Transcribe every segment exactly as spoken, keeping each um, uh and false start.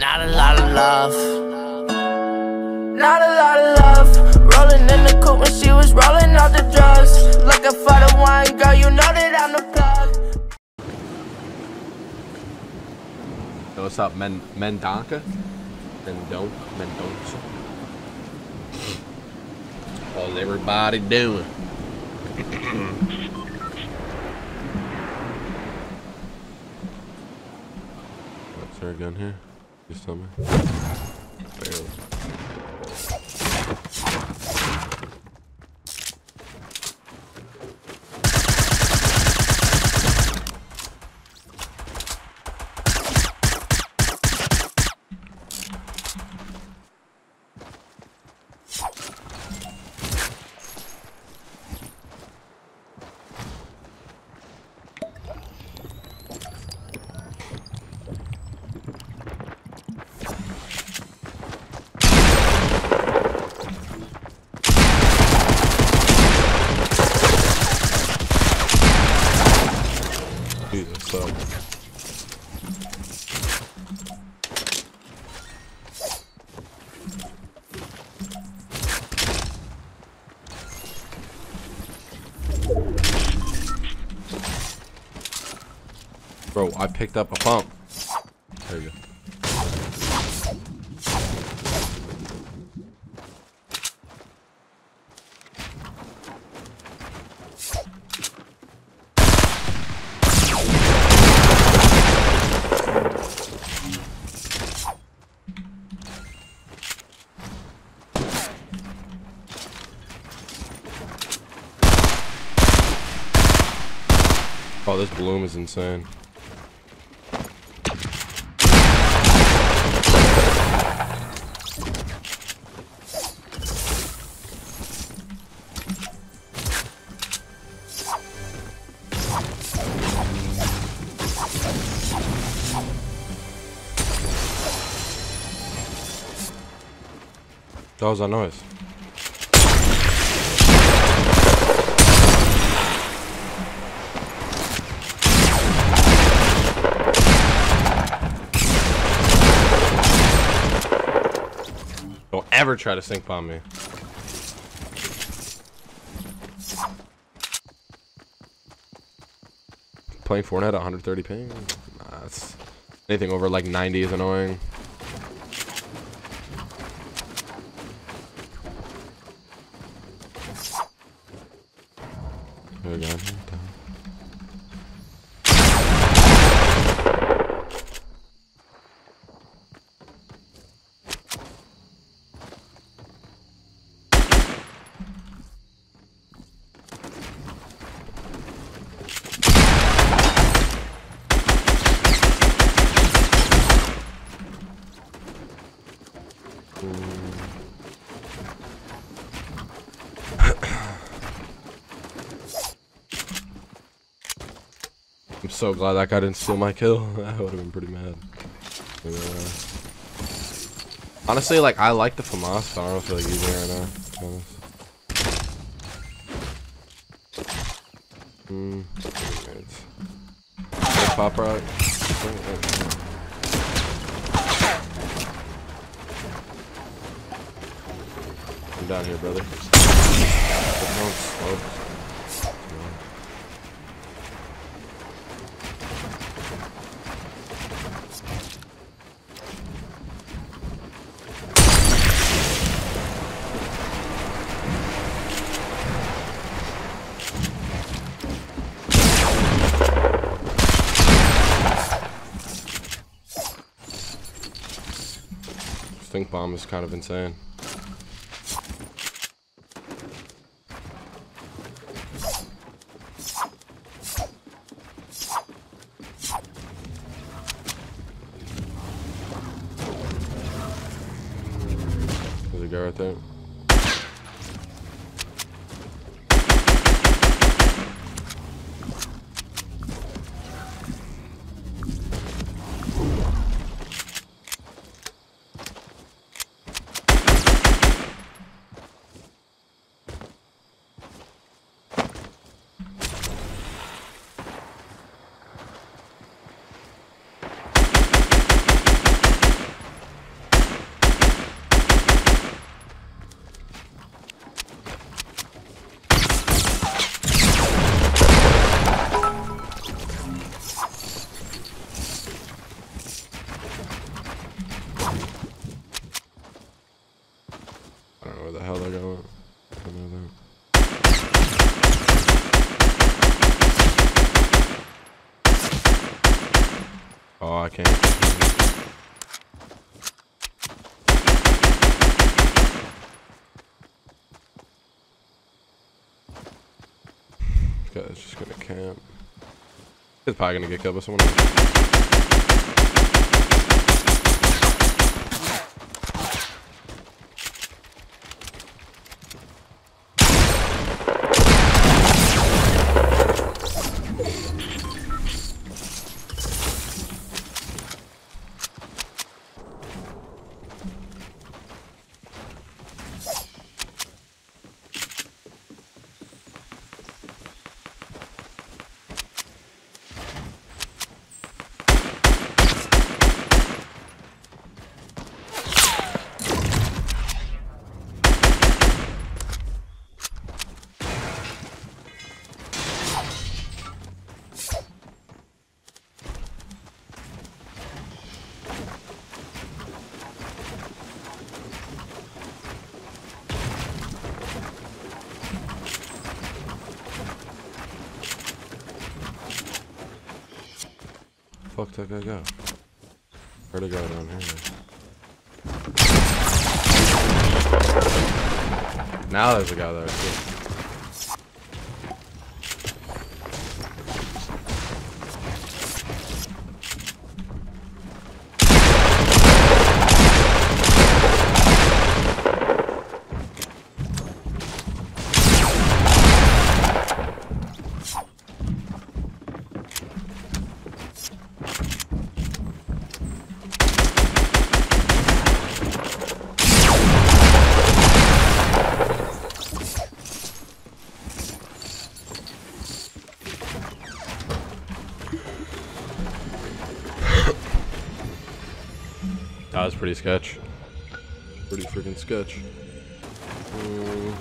Not a lot of love, not a lot of love. Rolling in the coupe when she was rolling out the drugs. Looking for the one, girl, you know that I'm the plug. Yo, what's up, men, men donker? Men don't, men don't. How's everybody doing? What's her gun here? You saw me? Barely. Bro, I picked up a pump. There you go. Oh, this bloom is insane. That was a noise. Don't ever try to sink bomb me. Playing Fortnite at one hundred thirty ping? Nah, that's, anything over like ninety is annoying. There we go. I'm so glad that guy didn't steal my kill. I would have been pretty mad. But, uh, honestly, like, I like the FAMAS, but I don't feel like using it right now. Hmm. Pop rock. I'm down here, brother. Oh, stink bomb is kind of insane. There's a guy right there. Oh, I can't. This guy's just gonna camp. He's probably gonna get killed by someone else. Fuck that guy go. Where'd it go down here? Now there's a guy there too. That was pretty sketch. Pretty freaking sketch. Um,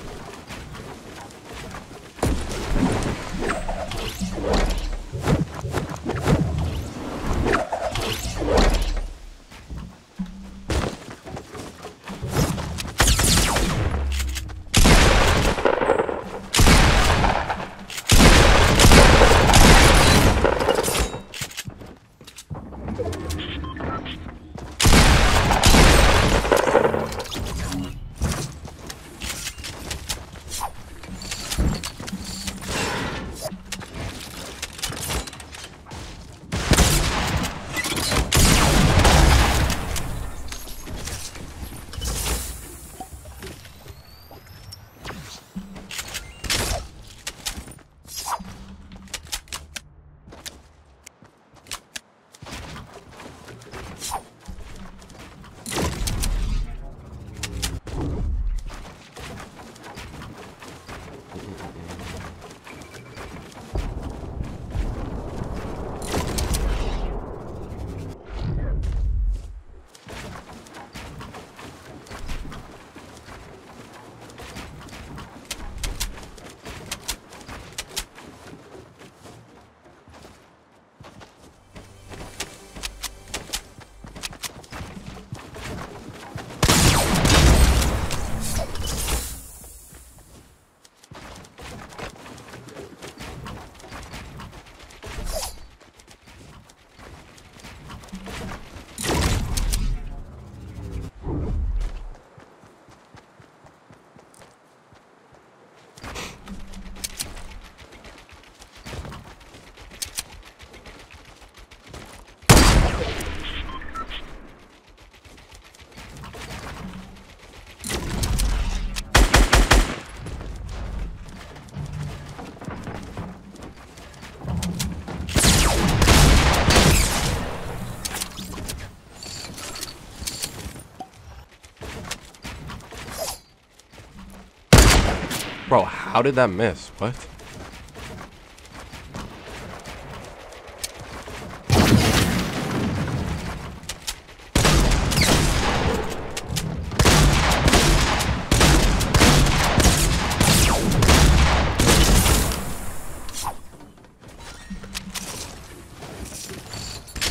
Bro, how did that miss? What?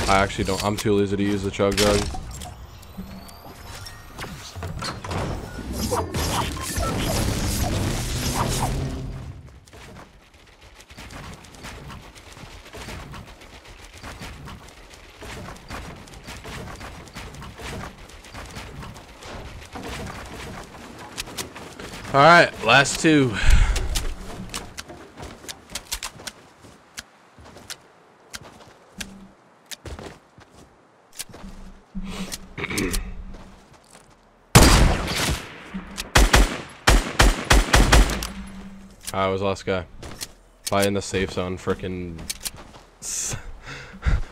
I actually don't. I'm too lazy to use the chug jug. Alright, last two. I was last guy. Probably in the safe zone, frickin'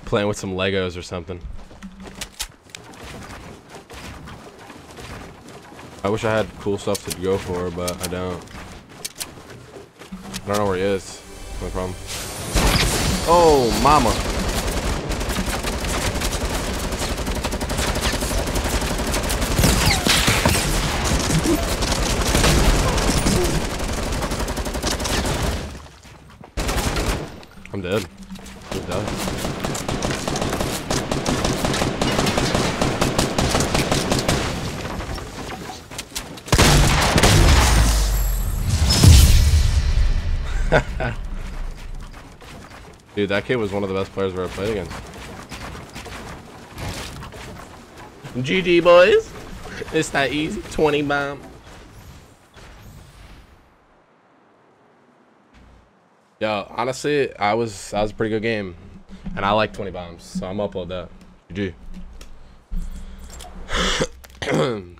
playing with some Legos or something. I wish I had cool stuff to go for, but I don't. I don't know where he is. No problem. Oh, mama. I'm dead. I'm dead. Dude, that kid was one of the best players we ever played against. G G, boys. It's that easy. twenty bomb. Yo, honestly, I was that was a pretty good game, and I like twenty bombs, so I'm upload that. G G.